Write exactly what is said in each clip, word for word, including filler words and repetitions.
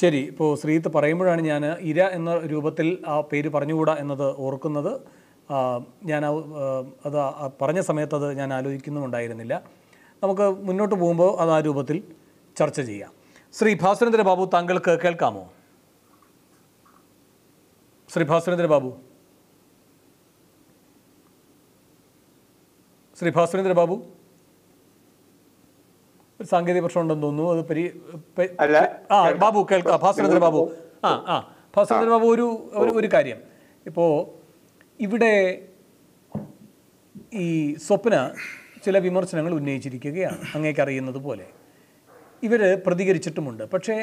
ശരി, ഇപ്പോൾ ശ്രീത്ത് പറയുമ്പോഴാണ് ഞാൻ ഇര എന്ന രൂപത്തിൽ ആ പേര് പറഞ്ഞുകൂടാ എന്നത് ഓർക്കുന്നത്. ഞാൻ അത് പറഞ്ഞ സമയത്തത് ഞാൻ ആലോചിക്കുന്നുമുണ്ടായിരുന്നില്ല. നമുക്ക് മുന്നോട്ട് പോകുമ്പോൾ അത് ആ രൂപത്തിൽ ചർച്ച ചെയ്യാം. ശ്രീ ഭാസ്വരേന്ദ്ര ബാബു, താങ്കൾക്ക് കേൾക്കാമോ? ശ്രീ ഭാസ്വരേന്ദ്ര ബാബു, ശ്രീ ഭാസ്വരേന്ദ്ര ബാബു സാങ്കേതിക പ്രശ്നമുണ്ടെന്ന് തോന്നുന്നു. അത് പരി ആ ബാബു കേൾക്കാം. ഭാസ്വരേന്ദ്ര ബാബു ആ ആ ഭാസ്വരേന്ദ്ര ബാബു, ഒരു ഒരു കാര്യം. ഇപ്പോൾ ഇവിടെ ഈ സ്വപ്ന ചില വിമർശനങ്ങൾ ഉന്നയിച്ചിരിക്കുകയാണ്, അങ്ങേക്കറിയുന്നത് പോലെ. ഇവർ പ്രതികരിച്ചിട്ടുമുണ്ട്. പക്ഷേ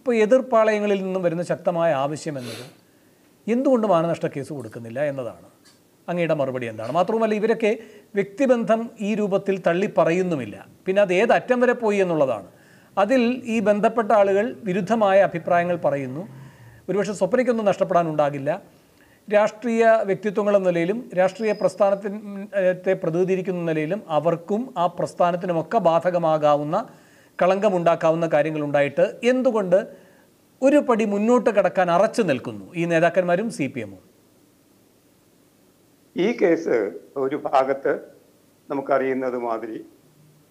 ഇപ്പോൾ എതിർപ്പാളയങ്ങളിൽ നിന്നും വരുന്ന ശക്തമായ ആവശ്യം എന്നത് എന്തുകൊണ്ട് മാനനഷ്ട കേസ് കൊടുക്കുന്നില്ല എന്നതാണ്. അങ്ങയുടെ മറുപടി എന്താണ്? മാത്രവുമല്ല, ഇവരൊക്കെ വ്യക്തിബന്ധം ഈ രൂപത്തിൽ തള്ളിപ്പറയുന്നുമില്ല. പിന്നെ അത് ഏതറ്റം വരെ പോയി എന്നുള്ളതാണ്. അതിൽ ഈ ബന്ധപ്പെട്ട ആളുകൾ വിരുദ്ധമായ അഭിപ്രായങ്ങൾ പറയുന്നു. ഒരുപക്ഷെ സ്വപ്നയ്ക്കൊന്നും നഷ്ടപ്പെടാനുണ്ടാകില്ല. രാഷ്ട്രീയ വ്യക്തിത്വങ്ങളെന്ന നിലയിലും രാഷ്ട്രീയ പ്രസ്ഥാനത്തെ പ്രതിനിധീകരിക്കുന്ന നിലയിലും അവർക്കും ആ പ്രസ്ഥാനത്തിനുമൊക്കെ ബാധകമാകാവുന്ന, കളങ്കമുണ്ടാക്കാവുന്ന കാര്യങ്ങളുണ്ടായിട്ട് എന്തുകൊണ്ട് ഒരു പടി മുന്നോട്ട് കടക്കാൻ അറച്ചു നിൽക്കുന്നു ഈ നേതാക്കന്മാരും സി പി എമ്മും? ഈ കേസ് ഒരു ഭാഗത്ത് നമുക്കറിയുന്നത് മാതിരി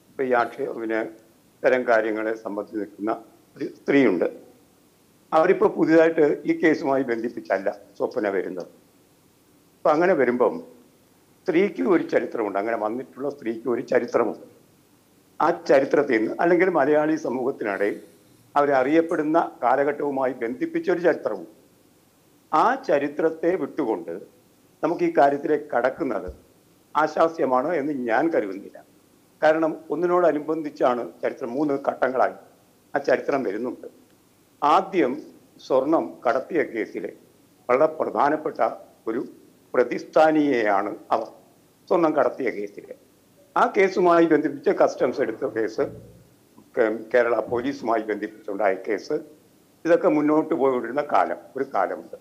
ഇപ്പം ഈ ആക്ഷേപത്തിന് തരം കാര്യങ്ങളെ സംബന്ധിച്ച് നിൽക്കുന്ന ഒരു സ്ത്രീയുണ്ട്. അവരിപ്പോൾ പുതിയതായിട്ട് ഈ കേസുമായി ബന്ധിപ്പിച്ചല്ല സ്വപ്ന വരുന്നത്. അപ്പം അങ്ങനെ വരുമ്പം സ്ത്രീക്ക് ഒരു ചരിത്രമുണ്ട്, അങ്ങനെ വന്നിട്ടുള്ള സ്ത്രീക്ക് ഒരു ചരിത്രമുണ്ട്. ആ ചരിത്രത്തിൽ നിന്ന് അല്ലെങ്കിൽ മലയാളി സമൂഹത്തിനിടയിൽ അവരറിയപ്പെടുന്ന കാലഘട്ടവുമായി ബന്ധിപ്പിച്ചൊരു ചരിത്രമുണ്ട്. ആ ചരിത്രത്തെ വിട്ടുകൊണ്ട് നമുക്ക് ഈ കാര്യത്തിലേക്ക് കടക്കുന്നത് ആശാസ്യമാണ് എന്ന് ഞാൻ കരുതുന്നില്ല. കാരണം ഒന്നിനോടനുബന്ധിച്ചാണ് ചരിത്രം, മൂന്ന് ഘട്ടങ്ങളായി ആ ചരിത്രം വരുന്നുണ്ട്. ആദ്യം സ്വർണം കടത്തിയ കേസിലെ വളരെ പ്രധാനപ്പെട്ട ഒരു പ്രതിസ്ഥാനീയയാണ് അവർ. സ്വർണം കടത്തിയ കേസിലെ ആ കേസുമായി ബന്ധിപ്പിച്ച് കസ്റ്റംസ് എടുത്ത കേസ്, കേരള പോലീസുമായി ബന്ധിപ്പിച്ചുണ്ടായ കേസ്, ഇതൊക്കെ മുന്നോട്ട് പോയിക്കൊണ്ടിരുന്ന കാലം ഒരു കാലമുണ്ട്.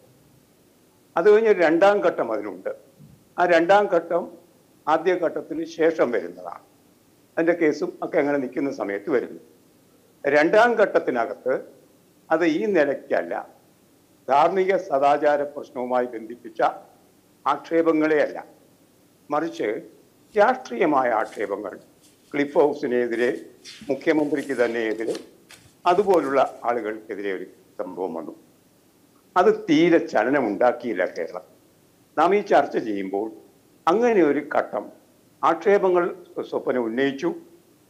അത് കഴിഞ്ഞ് രണ്ടാം ഘട്ടം അതിനുണ്ട്. ആ രണ്ടാം ഘട്ടം ആദ്യഘട്ടത്തിന് ശേഷം വരുന്നതാണ്. അതിൻ്റെ കേസും ഒക്കെ അങ്ങനെ നിൽക്കുന്ന സമയത്ത് വരുന്നു. രണ്ടാം ഘട്ടത്തിനകത്ത് അത് ഈ നിലയ്ക്കല്ല, ധാർമ്മിക സദാചാര പ്രശ്നവുമായി ബന്ധിപ്പിച്ച ആക്ഷേപങ്ങളെയല്ല, മറിച്ച് രാഷ്ട്രീയമായ ആക്ഷേപങ്ങൾ, ക്ലിഫ് ഹൗസിനെതിരെ, മുഖ്യമന്ത്രിക്ക് തന്നെയെതിരെ, അതുപോലുള്ള ആളുകൾക്കെതിരെ ഒരു സംഭവം വന്നു. അത് തീരെ ചലനമുണ്ടാക്കിയില്ല കേരളം. നാം ഈ ചർച്ച ചെയ്യുമ്പോൾ അങ്ങനെ ഒരു ഘട്ടം ആക്ഷേപങ്ങൾ സ്വപ്ന ഉന്നയിച്ചു.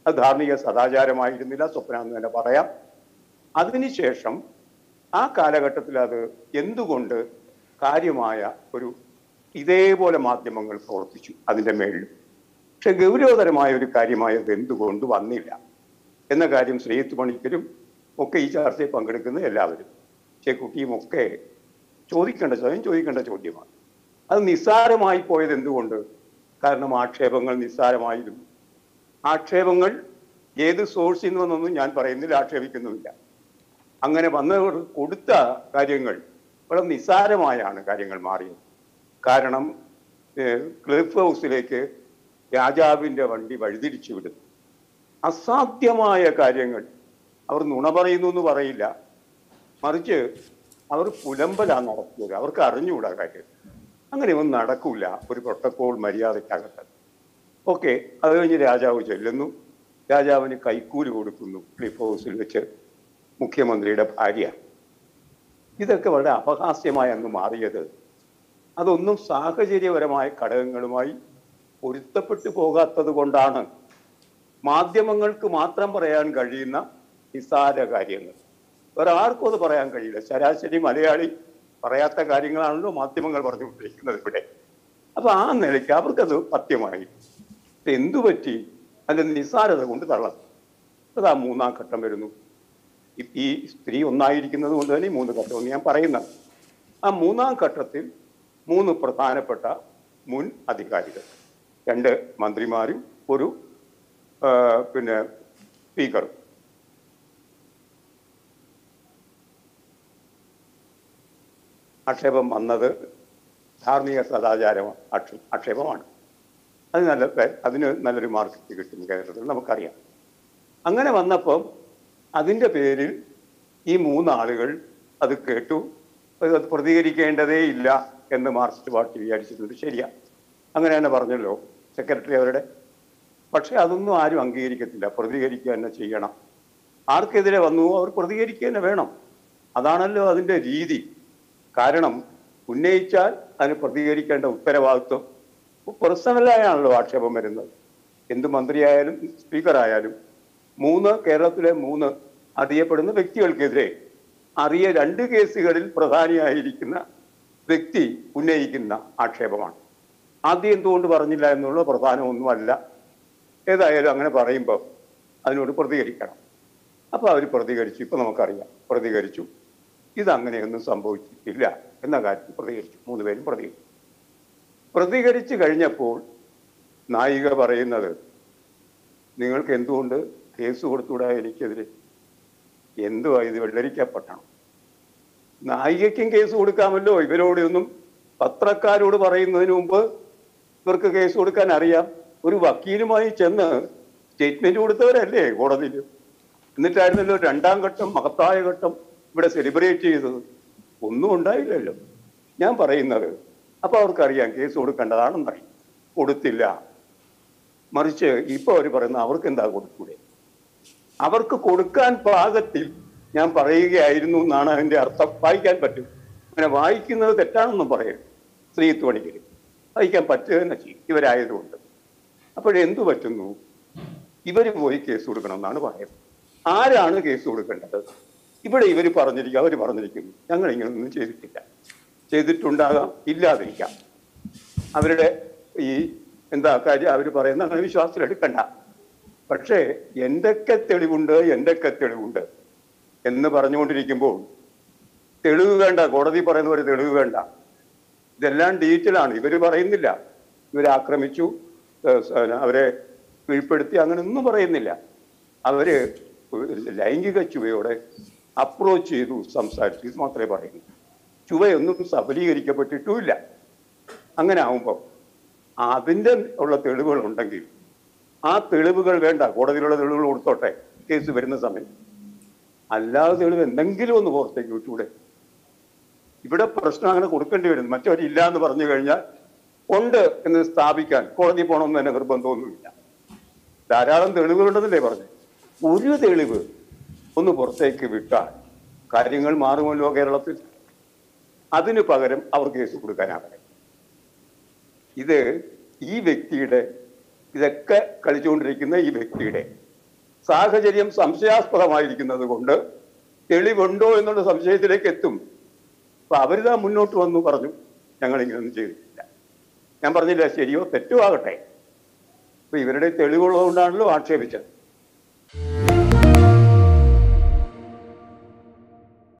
അത് ധാർമ്മിക സദാചാരമായിരുന്നില്ല, സ്വപ്ന എന്ന് തന്നെ പറയാം. അതിനുശേഷം ആ കാലഘട്ടത്തിൽ അത് എന്തുകൊണ്ട് കാര്യമായ ഒരു ഇതേപോലെ മാധ്യമങ്ങൾ പ്രവർത്തിച്ചു അതിൻ്റെ മേളിലും, പക്ഷെ ഗൗരവതരമായ ഒരു കാര്യമായത് എന്തുകൊണ്ട് വന്നില്ല എന്ന കാര്യം ശ്രീത്ത് മണിക്കരും ഒക്കെ ഈ ചർച്ചയിൽ പങ്കെടുക്കുന്ന എല്ലാവരും കുട്ടിയുമൊക്കെ ചോദിക്കേണ്ട ചോദ്യം ചോദിക്കേണ്ട ചോദ്യമാണ്. അത് നിസ്സാരമായി പോയത് എന്തുകൊണ്ട്? കാരണം ആക്ഷേപങ്ങൾ നിസ്സാരമായിരുന്നു. ആക്ഷേപങ്ങൾ ഏത് സോഴ്സിൽ നിന്ന് വന്നൊന്നും ഞാൻ പറയുന്നില്ല, ആക്ഷേപിക്കുന്നുമില്ല. അങ്ങനെ വന്നവർ കൊടുത്ത കാര്യങ്ങൾ വളരെ നിസ്സാരമായാണ് കാര്യങ്ങൾ മാറിയത്. കാരണം ക്ലിഫ് ഹൗസിലേക്ക് രാജാവിൻ്റെ വണ്ടി വഴിതിരിച്ചു വിടുന്നു. അസാധ്യമായ കാര്യങ്ങൾ അവർ നുണ പറയുന്നു എന്ന് പറയില്ല, മറിച്ച് അവർ പുലമ്പലാണ് നടത്തിയത്. അവർക്ക് അറിഞ്ഞുകൂടാ കാര്യം, അങ്ങനെ ഒന്നും നടക്കില്ല ഒരു പ്രോട്ടോക്കോൾ മര്യാദയ്ക്കകത്ത്. ഓക്കെ, അത് കഴിഞ്ഞ് രാജാവ് ചെല്ലുന്നു. രാജാവിന് കൈക്കൂലി കൊടുക്കുന്നു ക്ലിഫ് ഹൗസിൽ വെച്ച് മുഖ്യമന്ത്രിയുടെ ഭാര്യ. ഇതൊക്കെ വളരെ അപഹാസ്യമായി അന്ന് മാറിയത് അതൊന്നും സാഹചര്യപരമായ ഘടകങ്ങളുമായി പൊരുത്തപ്പെട്ടു പോകാത്തത് കൊണ്ടാണ്. മാധ്യമങ്ങൾക്ക് മാത്രം പറയാൻ കഴിയുന്ന നിസ്സാര കാര്യങ്ങൾ വേറെ ആർക്കും അത് പറയാൻ കഴിയില്ല. ശരാശരി മലയാളി പറയാത്ത കാര്യങ്ങളാണല്ലോ മാധ്യമങ്ങൾ പറഞ്ഞുകൊണ്ടിരിക്കുന്നത് ഇവിടെ. അപ്പൊ ആ നിലയ്ക്ക് അവർക്കത് പത്യമായി. എന്തു പറ്റി? അതിൻ്റെ നിസ്സാരത കൊണ്ട് തള്ളത്തു. അതാ മൂന്നാം ഘട്ടം വരുന്നു. ഈ സ്ത്രീ ഒന്നായിരിക്കുന്നത് കൊണ്ട് തന്നെ മൂന്ന് ഘട്ടമെന്ന് ഞാൻ പറയുന്നത്. ആ മൂന്നാം ഘട്ടത്തിൽ മൂന്ന് പ്രധാനപ്പെട്ട മുൻ അധികാരികൾ, രണ്ട് മന്ത്രിമാരും ഒരു പിന്നെ സ്പീക്കറും, ആക്ഷേപം വന്നത് ധാർമ്മിക സദാചാര ആക്ഷേപമാണ്. അത് നല്ല അതിന് നല്ലൊരു മാർക്ക് കിട്ടും കേരളത്തിൽ നമുക്കറിയാം. അങ്ങനെ വന്നപ്പോൾ അതിൻ്റെ പേരിൽ ഈ മൂന്നാളുകൾ അത് കേട്ടു, അത് പ്രതികരിക്കേണ്ടതേ ഇല്ല എന്ന് മാർക്സിസ്റ്റ് പാർട്ടി വിചാരിച്ചിട്ടുണ്ട്. ശരിയാ, അങ്ങനെ തന്നെ പറഞ്ഞല്ലോ സെക്രട്ടറി അവരുടെ. പക്ഷെ അതൊന്നും ആരും അംഗീകരിക്കത്തില്ല, പ്രതികരിക്കുക തന്നെ ചെയ്യണം. ആർക്കെതിരെ വന്നു അവർ പ്രതികരിക്കുക തന്നെ വേണം, അതാണല്ലോ അതിൻ്റെ രീതി. കാരണം ഉന്നയിച്ചാൽ അതിന് പ്രതികരിക്കേണ്ട ഉത്തരവാദിത്വം പേഴ്സണലായാണല്ലോ ആക്ഷേപം വരുന്നത്. എന്ത് മന്ത്രിയായാലും സ്പീക്കറായാലും മൂന്ന് കേരളത്തിലെ മൂന്ന് അറിയപ്പെടുന്ന വ്യക്തികൾക്കെതിരെ അറിയ രണ്ട് കേസുകളിൽ പ്രധാനിയായിരിക്കുന്ന വ്യക്തി ഉന്നയിക്കുന്ന ആക്ഷേപമാണ്. ആദ്യം എന്തുകൊണ്ട് പറഞ്ഞില്ല എന്നുള്ള പ്രധാനമൊന്നുമല്ല. ഏതായാലും അങ്ങനെ പറയുമ്പോൾ അതിനോട് പ്രതികരിക്കണം. അപ്പോൾ അവർ പ്രതികരിച്ചു, ഇപ്പോൾ നമുക്കറിയാം പ്രതികരിച്ചു. ഇതങ്ങനെയൊന്നും സംഭവിച്ചിട്ടില്ല എന്ന കാര്യത്തിൽ പ്രതികരിച്ചു, മൂന്ന് പേരും പ്രതികരിച്ചു. പ്രതികരിച്ചു കഴിഞ്ഞപ്പോൾ നായിക പറയുന്നത്, നിങ്ങൾക്ക് എന്തുകൊണ്ട് കേസ് കൊടുത്തുകൂടാ എനിക്കെതിരെ? എന്തുവാ ഇത്, വെള്ളരിക്കപ്പെട്ടണം? നായികയ്ക്കും കേസ് കൊടുക്കാമല്ലോ, ഇവരോടൊന്നും പത്രക്കാരോട് പറയുന്നതിന് മുമ്പ് ഇവർക്ക് കേസ് കൊടുക്കാൻ അറിയാം. ഒരു വക്കീലുമായി ചെന്ന് സ്റ്റേറ്റ്മെന്റ് കൊടുത്തവരല്ലേ കോടതിയിൽ. എന്നിട്ടായിരുന്നല്ലോ രണ്ടാം ഘട്ടം, മഹത്തായ ഘട്ടം ഇവിടെ സെലിബ്രേറ്റ് ചെയ്തത്. ഒന്നും ഉണ്ടായില്ലല്ലോ. ഞാൻ പറയുന്നത് അപ്പോൾ അവർക്കറിയാം കേസ് കൊടുക്കേണ്ടതാണെന്നറിയാം, കൊടുത്തില്ല. മറിച്ച് ഇപ്പോൾ അവർ പറയുന്നത് അവർക്ക് എന്താ കൊടുക്കൂടെ? അവർക്ക് കൊടുക്കാൻ പാകത്തിൽ ഞാൻ പറയുകയായിരുന്നു എന്നാണ് അതിൻ്റെ അർത്ഥം. വായിക്കാൻ പറ്റും, അങ്ങനെ വായിക്കുന്നത് തെറ്റാണെന്നും പറയും ശ്രീത്ത് പണിക്കര്, വായിക്കാൻ പറ്റുക തന്നെ ചെയ്യും ഇവരായതുകൊണ്ട്. അപ്പോഴെന്തു പറ്റുന്നു, ഇവർ പോയി കേസ് കൊടുക്കണമെന്നാണ് പറയുന്നത്. ആരാണ് കേസ് കൊടുക്കേണ്ടത്? ഇവിടെ ഇവർ പറഞ്ഞിരിക്കുക, അവർ പറഞ്ഞിരിക്കുന്നു ഞങ്ങൾ ഇങ്ങനൊന്നും ചെയ്തിട്ടില്ല. ചെയ്തിട്ടുണ്ടാകാം, ഇല്ലാതിരിക്കാം. അവരുടെ ഈ എന്താ കാര്യം അവർ പറയുന്ന അങ്ങനെ വിശ്വാസത്തിലെടുക്കണ്ട. പക്ഷേ എന്തൊക്കെ തെളിവുണ്ട്, എന്തൊക്കെ തെളിവുണ്ട് എന്ന് പറഞ്ഞുകൊണ്ടിരിക്കുമ്പോൾ തെളിവ് വേണ്ട, കോടതി പറയുന്ന ഒരു തെളിവ് വേണ്ട. ഇതെല്ലാം ഡിജിറ്റലാണ്, ഇവർ പറയുന്നില്ല ഇവരാക്രമിച്ചു, അവരെ കീഴ്പ്പെടുത്തി, അങ്ങനെയൊന്നും പറയുന്നില്ല. അവർ ലൈംഗിക ചുവയോടെ അപ്രോച്ച് ചെയ്തു സംസാരിച്ചു, ഇത് മാത്രമേ പറയുന്നു. ചുവയൊന്നും സഫലീകരിക്കപ്പെട്ടിട്ടുമില്ല. അങ്ങനെ ആവുമ്പോൾ അതിൻ്റെ ഉള്ള തെളിവുകളുണ്ടെങ്കിൽ ആ തെളിവുകൾ വേണ്ട, കോടതിയിലുള്ള തെളിവുകൾ കൊടുത്തോട്ടെ കേസ് വരുന്ന സമയം. അല്ലാതെ തെളിവ് എന്തെങ്കിലും ഒന്ന് പുറത്തേക്ക് വിട്ടൂടെ? ഇവിടെ പ്രശ്നം അങ്ങനെ കൊടുക്കേണ്ടി വരുന്നു. മറ്റവരില്ല എന്ന് പറഞ്ഞു കഴിഞ്ഞാൽ ഉണ്ട് എന്ന് സ്ഥാപിക്കാൻ കോടതി പോകണമെന്ന് തന്നെ നിർബന്ധമൊന്നുമില്ല. ധാരാളം തെളിവുകളുണ്ടെന്നല്ലേ പറഞ്ഞു. ഒരു തെളിവ് ഒന്ന് പുറത്തേക്ക് വിട്ടാൽ കാര്യങ്ങൾ മാറുമല്ലോ കേരളത്തിൽ. അതിന് പകരം അവർ കേസ് കൊടുക്കാനാകണം. ഇത് ഈ വ്യക്തിയുടെ, ഇതൊക്കെ കളിച്ചുകൊണ്ടിരിക്കുന്ന ഈ വ്യക്തിയുടെ സാഹചര്യം സംശയാസ്പദമായിരിക്കുന്നത് കൊണ്ട് തെളിവുണ്ടോ എന്നുള്ള സംശയത്തിലേക്ക് എത്തും. അപ്പം അവരിതാ മുന്നോട്ട് വന്നു പറഞ്ഞു ഞങ്ങളിങ്ങനൊന്നും ചെയ്തിട്ടില്ല. ഞാൻ പറഞ്ഞില്ല ശരിയോ തെറ്റോ ആകട്ടെ. അപ്പം ഇവരുടെ തെളിവുള്ളതുകൊണ്ടാണല്ലോ ആക്ഷേപിച്ചത്.